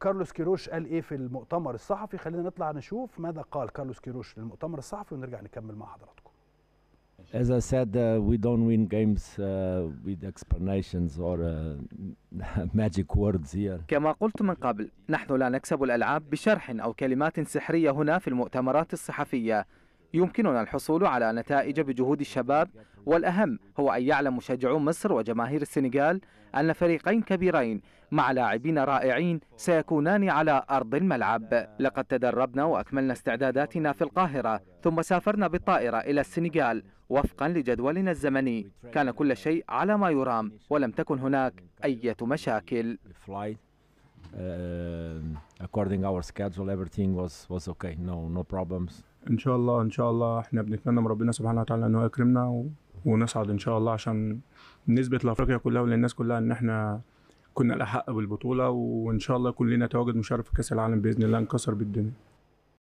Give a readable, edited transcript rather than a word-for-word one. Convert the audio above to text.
كارلوس كيروش قال ايه في المؤتمر الصحفي؟ خلينا نطلع نشوف ماذا قال كارلوس كيروش للمؤتمر الصحفي ونرجع نكمل مع حضراتكم. As I said, we don't win games with explanations or magic words here. كما قلت من قبل، نحن لا نكسب الألعاب بشرح أو كلمات سحرية هنا في المؤتمرات الصحفية. يمكننا الحصول على نتائج بجهود الشباب، والأهم هو أن يعلم مشجعو مصر وجماهير السنغال أن فريقين كبيرين مع لاعبين رائعين سيكونان على أرض الملعب. لقد تدربنا وأكملنا استعداداتنا في القاهرة، ثم سافرنا بالطائرة إلى السنغال وفقا لجدولنا الزمني. كان كل شيء على ما يرام ولم تكن هناك أي مشاكل. According our schedule, everything was okay. No problems. إن شاء الله إحنا بنتمنى من ربنا سبحانه وتعالى إنه يكرمنا ونصعد إن شاء الله، عشان نثبت لأفريقيا كلها وللناس كلها إن إحنا كنا الأحق بالبطولة، وإن شاء الله يكون لنا تواجد مشرف في كأس العالم بإذن الله نكسر بالدنيا.